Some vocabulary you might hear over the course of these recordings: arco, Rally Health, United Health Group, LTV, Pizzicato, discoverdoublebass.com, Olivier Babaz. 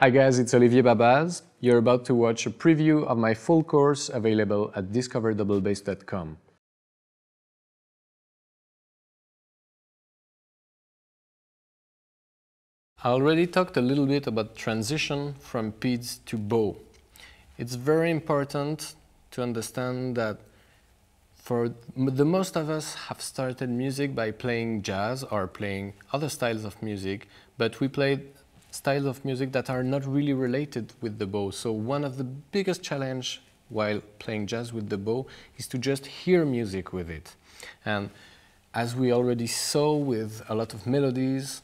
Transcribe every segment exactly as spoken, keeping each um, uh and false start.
Hi guys, it's Olivier Babaz. You're about to watch a preview of my full course available at discover double bass dot com. I already talked a little bit about transition from pizz to bow. It's very important to understand that for the most of us have started music by playing jazz or playing other styles of music, but we played styles of music that are not really related with the bow. So one of the biggest challenge while playing jazz with the bow is to just hear music with it. And as we already saw with a lot of melodies,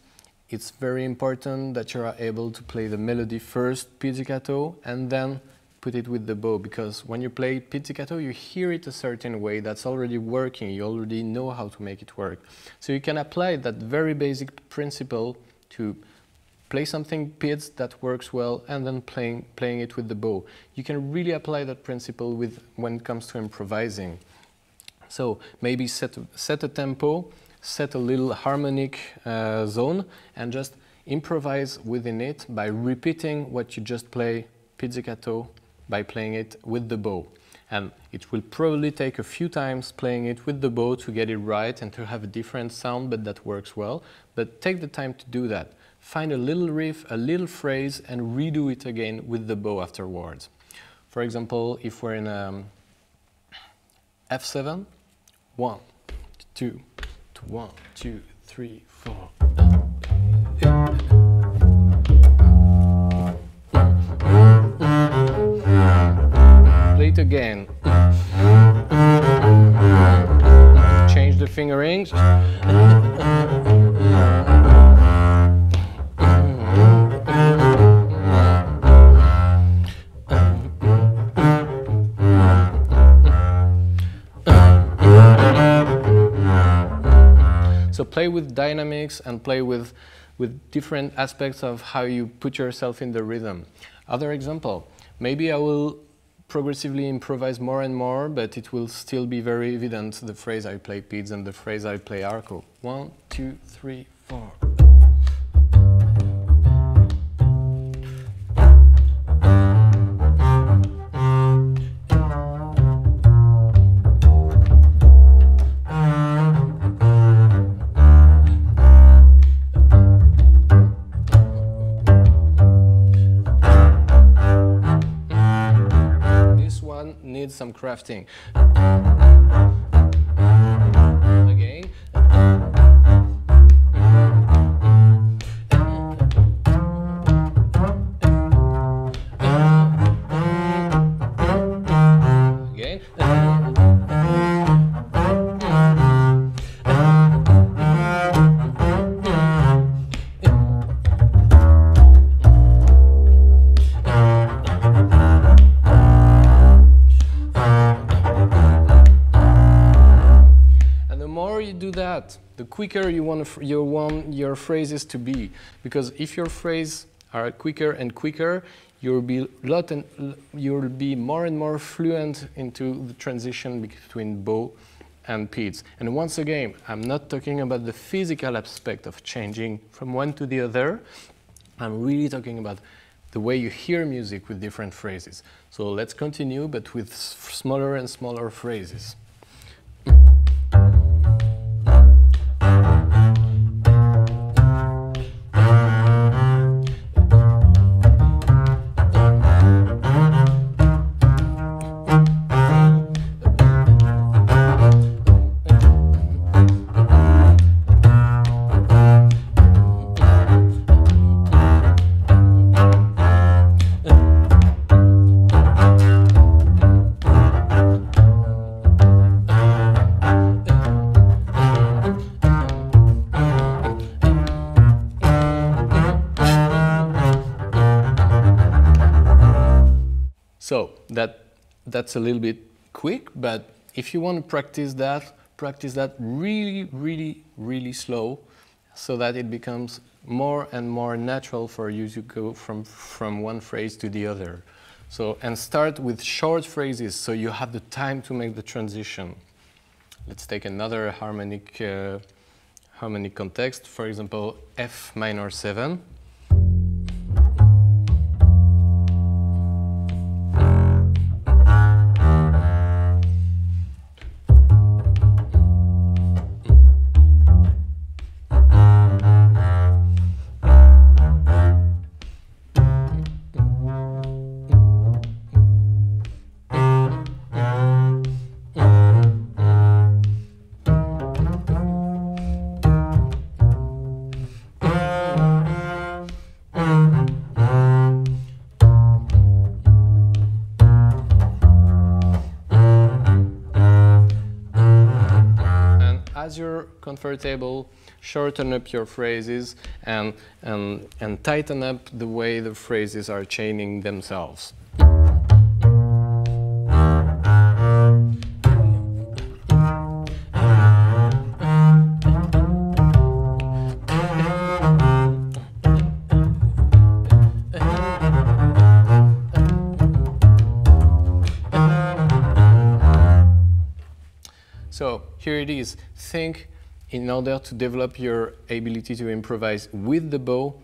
it's very important that you are able to play the melody first, pizzicato, and then put it with the bow, because when you play pizzicato, you hear it a certain way that's already working. You already know how to make it work. So you can apply that very basic principle to play something pizz that works well and then playing, playing it with the bow. You can really apply that principle with when it comes to improvising. So maybe set, set a tempo, set a little harmonic uh, zone and just improvise within it by repeating what you just play pizzicato by playing it with the bow. And it will probably take a few times playing it with the bow to get it right and to have a different sound, but that works well. But take the time to do that. Find a little riff, a little phrase, and redo it again with the bow afterwards. For example, if we're in um, F seven, one, two, one, two, three, four. Play it again. Change the fingerings. So play with dynamics and play with, with different aspects of how you put yourself in the rhythm. Other example, maybe I will progressively improvise more and more, but it will still be very evident the phrase I play pizz and the phrase I play arco. One, two, three, four. Needs some crafting. Again. Again. That, the quicker you want, you want your phrases to be, because if your phrases are quicker and quicker, you'll be, lot and, you'll be more and more fluent into the transition between bow and pizz. And once again, I'm not talking about the physical aspect of changing from one to the other. I'm really talking about the way you hear music with different phrases. So let's continue, but with smaller and smaller phrases. So that, that's a little bit quick, but if you want to practice that, practice that really, really, really slow so that it becomes more and more natural for you to go from, from one phrase to the other. So, and start with short phrases so you have the time to make the transition. Let's take another harmonic, uh, harmonic context, for example, F minor seven. as you're comfortable, shorten up your phrases and, and, and tighten up the way the phrases are chaining themselves. So here it is. Think, in order to develop your ability to improvise with the bow,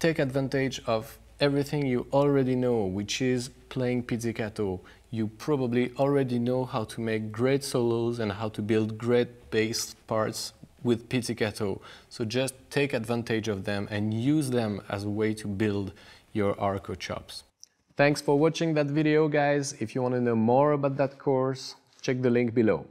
take advantage of everything you already know, which is playing pizzicato. You probably already know how to make great solos and how to build great bass parts with pizzicato. So just take advantage of them and use them as a way to build your arco chops. Thanks for watching that video, guys. If you want to know more about that course, check the link below.